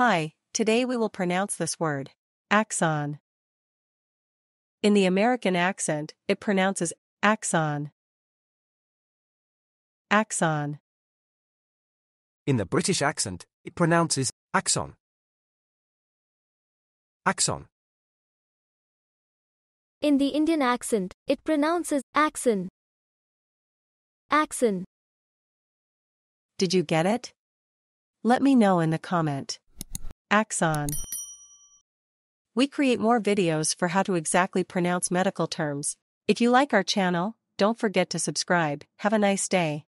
Hi, today we will pronounce this word, axon. In the American accent, it pronounces axon. Axon. In the British accent, it pronounces axon. Axon. In the Indian accent, it pronounces axon. Axon. Did you get it? Let me know in the comment. Axon. We create more videos for how to exactly pronounce medical terms. If you like our channel, don't forget to subscribe. Have a nice day.